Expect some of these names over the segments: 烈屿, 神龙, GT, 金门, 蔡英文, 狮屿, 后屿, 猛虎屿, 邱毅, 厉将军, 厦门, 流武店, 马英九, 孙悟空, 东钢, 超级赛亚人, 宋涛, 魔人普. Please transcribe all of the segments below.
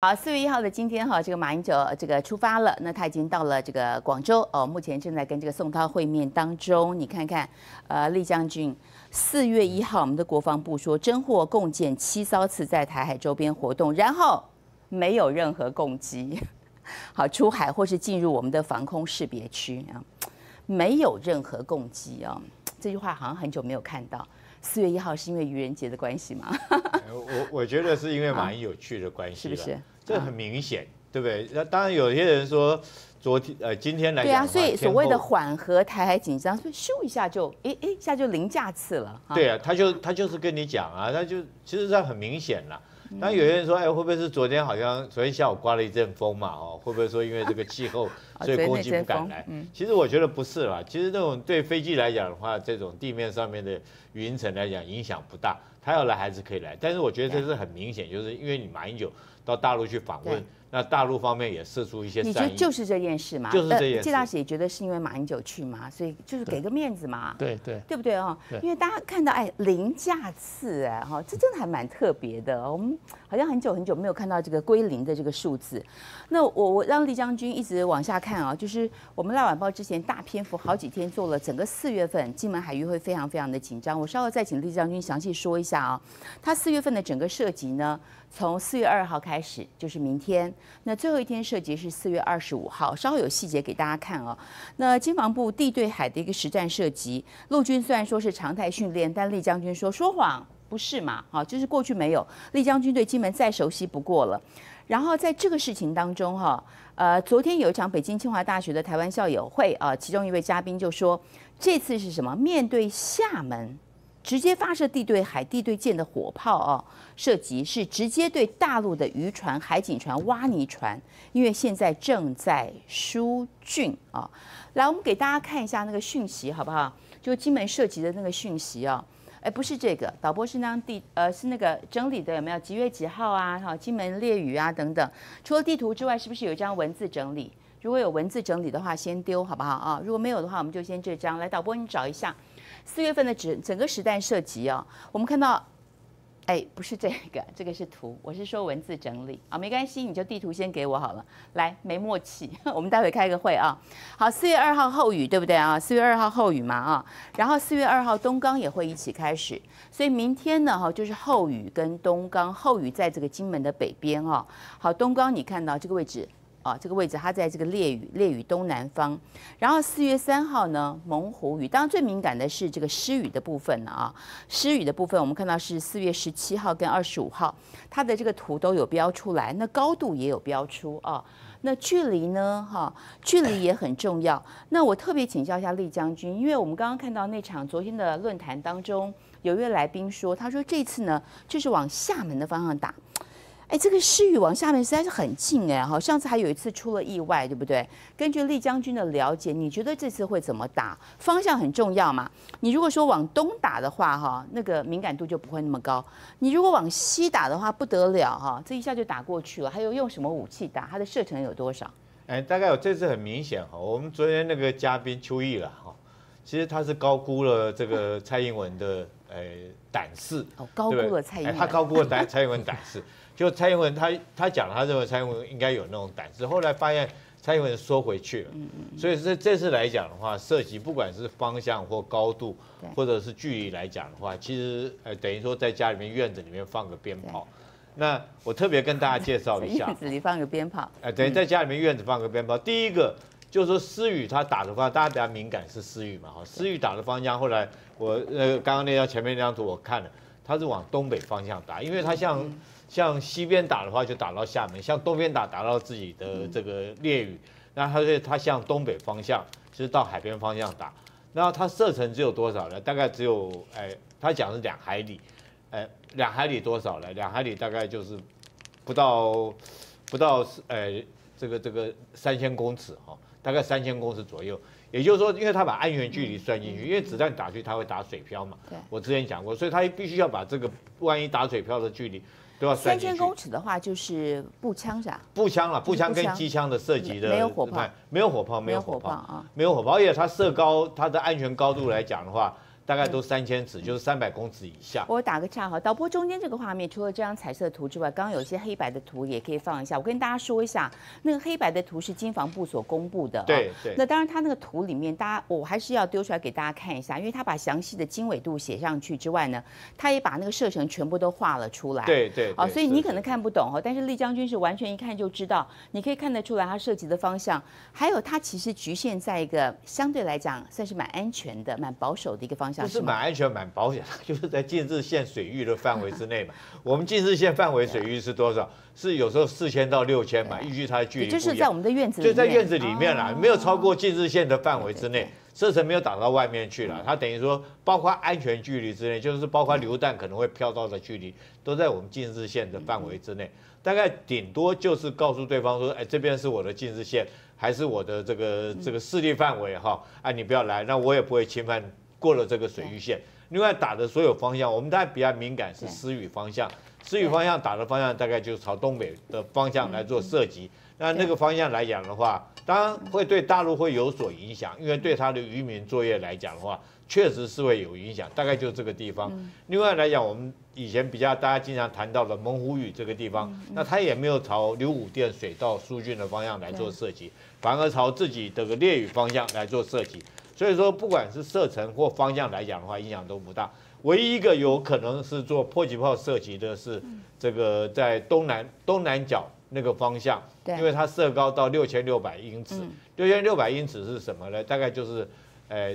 好，4月1号的今天哈，这个马英九出发了，那他已经到了这个广州哦，目前正在跟这个宋涛会面当中。你看看，厉将军，4月1号，我们的国防部说侦获共建7艘次在台海周边活动，然后没有任何攻击，好出海或是进入我们的防空识别区啊，没有任何攻击啊，这句话好像很久没有看到。 4月1号是因为愚人节的关系吗？我觉得是因为马英九去的关系，是不是？这很明显，对不对？那当然，有些人说今天来讲，对啊，所以所谓的缓和台海紧张，所以咻一下就一下就零架次了。对啊，他就是跟你讲啊，他就其实这很明显了。当然有些人说，哎，会不会是昨天好像昨天下午刮了一阵风嘛？哦，会不会说因为这个气候，所以攻击不敢来？其实我觉得不是啦。其实这种对飞机来讲的话，这种地面上面的云层来讲影响不大，他要来还是可以来。但是我觉得这是很明显，就是因为你马英九到大陆去访问，那大陆方面也释出一些善意。你觉得就是这件事嘛？就是这件事。谢大使也觉得是因为马英九去嘛，所以就是给个面子嘛。对，对不对哦？因为大家看到哎零架次哎哈，这真的还蛮特别的。我们好像很久没有看到这个归零的这个数字。那我让厉将军一直往下看啊，就是我们《辣晚报》之前大篇幅好几天做了，整个4月份金门海域会非常的紧张。我稍后再请厉将军详细说一下啊。他4月份的整个涉及呢，从4月2号开始就是明天，那最后一天涉及是4月25号，稍后有细节给大家看啊。那金防部地对海的一个实战涉及，陆军虽然说是常态训练，但厉将军说谎。 不是嘛？好，就是过去没有厉将军对金门再熟悉不过了。然后在这个事情当中，哈，昨天有一场北京清华大学的台湾校友会啊，其中一位嘉宾就说，这次是什么？面对厦门，直接发射地对海、地对舰的火炮啊，射击是直接对大陆的渔船、海警船、挖泥船，因为现在正在疏浚啊。来，我们给大家看一下那个讯息好不好？就金门涉及的那个讯息啊。 哎，不是这个，导播是那张是那个整理的，有没有几月几号啊？哈，金门烈屿啊等等。除了地图之外，是不是有一张文字整理？如果有文字整理的话，先丢好不好啊？如果没有的话，我们就先这张。来，导播你找一下，4月份的整个实弹射击啊，我们看到，哎，不是这个，这个是图，我是说文字整理啊，没关系，你就地图先给我好了。来，没默契，我们待会开个会啊。好，4月2号后屿对不对啊？4月2号后屿嘛啊，然后4月2号东钢也会一起开始，所以明天呢哈就是后屿跟东钢，后屿在这个金门的北边啊。好，东钢你看到这个位置啊，这个位置它在这个烈屿东南方。然后4月3号呢猛虎屿，当然最敏感的是这个狮屿的部分啊。狮屿的部分我们看到是4月17号跟25号，它的这个图都有标出来，那高度也有标出啊。 那距离呢？哈，距离也很重要。那我特别请教一下厉将军，因为我们刚刚看到那场昨天的论坛当中，有一位来宾说，他说这次呢就是往厦门的方向打。哎，这个狮屿往厦门实在是很近哎，哈，上次还有一次出了意外，对不对？根据厉将军的了解，你觉得这次会怎么打？方向很重要嘛。你如果说往东打的话，哈，那个敏感度就不会那么高。你如果往西打的话，不得了哈，这一下就打过去了。还有用什么武器打？它的射程有多少？哎，大概有这次很明显哈，我们昨天那个嘉宾邱毅了哈，其实他是高估了这个蔡英文的。胆识哦，高估了蔡英文，他高估了蔡英文胆识。就蔡英文他讲，他认为蔡英文应该有那种胆识，后来发现蔡英文缩回去了。所以这次来讲的话，涉及不管是方向或高度，或者是距离来讲的话，其实等于说在家里面院子里面放个鞭炮。那我特别跟大家介绍一下，院子里放个鞭炮，等于在家里面院子放个鞭炮。第一个。 就是说，狮屿他打的话，大家比较敏感是狮屿嘛，哈，狮屿打的方向，后来我刚刚那张前面那张图我看了，他是往东北方向打，因为他像西边打的话就打到厦门，向东边打到自己的这个烈屿，那他向东北方向，就是到海边方向打，然后他射程只有多少呢？大概只有他讲是2海里，2海里多少呢？2海里大概就是不到这个3000公尺哈。 大概3000公尺左右，也就是说，因为他把安全距离算进去，因为子弹打去，他会打水漂嘛。我之前讲过，所以他必须要把这个万一打水漂的距离都要算进去。3000公尺的话，就是步枪是吧？步枪了，步枪跟机枪的射击的没有火炮，没有火炮，而且它射高，它的安全高度来讲的话，大概都3000尺，就是300公尺以下。我打个岔哈，导播中间这个画面，除了这张彩色图之外，刚刚有一些黑白的图也可以放一下。我跟大家说一下，那个黑白的图是经防部所公布的。对对。那当然，它那个图里面，大家我还是要丢出来给大家看一下，因为它把详细的经纬度写上去之外呢，它也把那个射程全部都画了出来。对对。啊，所以你可能看不懂哈，但是厉将军是完全一看就知道，你可以看得出来它涉及的方向，还有它其实局限在一个相对来讲算是蛮安全的、蛮保守的一个方向。 不是蛮安全、蛮保险，就是在禁治县水域的范围之内嘛。我们禁治县范围水域是多少？是有时候4000到6000嘛，依据它的距离。就是在我们的院子，就在院子里面啦，没有超过禁治县的范围之内，射程没有打到外面去了。它等于说，包括安全距离之内，就是包括流弹可能会飘到的距离，都在我们禁治县的范围之内。大概顶多就是告诉对方说，哎，这边是我的禁治县，还是我的这个势力范围哈？啊，你不要来，那我也不会侵犯。 过了这个水域线，另外打的所有方向，我们大家比较敏感是私域方向，私域方向打的方向大概就是朝东北的方向来做射击。那那个方向来讲的话，当然会对大陆会有所影响，因为对它的渔民作业来讲的话，确实是会有影响。大概就这个地方。另外来讲，我们以前比较大家经常谈到的猛虎屿这个地方，那它也没有朝流武店水道疏浚的方向来做射击，反而朝自己这个猎屿方向来做射击。 所以说，不管是射程或方向来讲的话，影响都不大。唯一一个有可能是做迫击炮射击的是这个在东南角那个方向，因为它射高到6600英尺。6600英尺是什么呢？大概就是，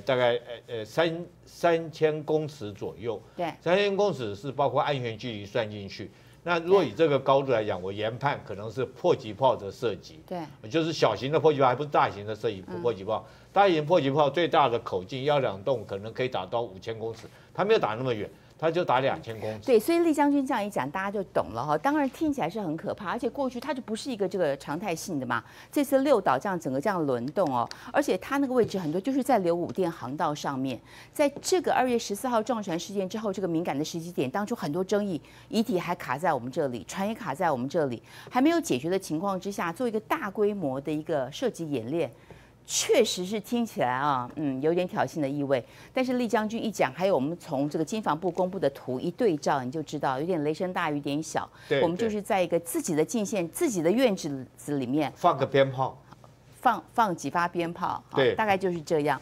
大概3000公尺左右。对，3000公尺是包括安全距离算进去。 那如果以这个高度来讲，我研判可能是迫击炮的射击，对，就是小型的迫击炮，还不是大型的射击迫击炮。大型迫击炮最大的口径1-2洞，可能可以打到5000公尺，它没有打那么远。 他就打2000公尺，对，所以厉将军这样一讲，大家就懂了哈。当然听起来是很可怕，而且过去它就不是一个这个常态性的嘛。这次六岛这样整个这样轮动哦，而且它那个位置很多就是在流武店航道上面。在这个2月14号撞船事件之后，这个敏感的时机点，当初很多争议，遗体还卡在我们这里，船也卡在我们这里，还没有解决的情况之下，做一个大规模的一个射击演练。 确实是听起来啊，有点挑衅的意味。但是厉将军一讲，还有我们从这个经防部公布的图一对照，你就知道有点雷声大雨点小。对，我们就是在一个自己的禁线、自己的院子里面放个鞭炮，放几发鞭炮，对，大概就是这样。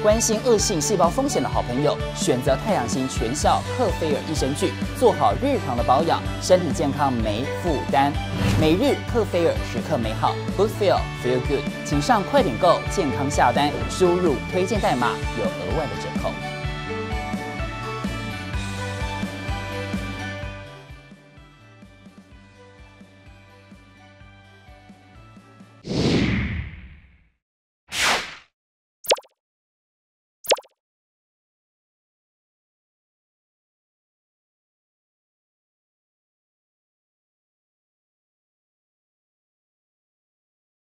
关心恶性细胞风险的好朋友，选择太阳型全效克菲尔益生菌，做好日常的保养，身体健康没负担。每日克菲尔，时刻美好 ，Good Feel Feel Good， 请上快点购健康下单，输入推荐代码有额外的折扣。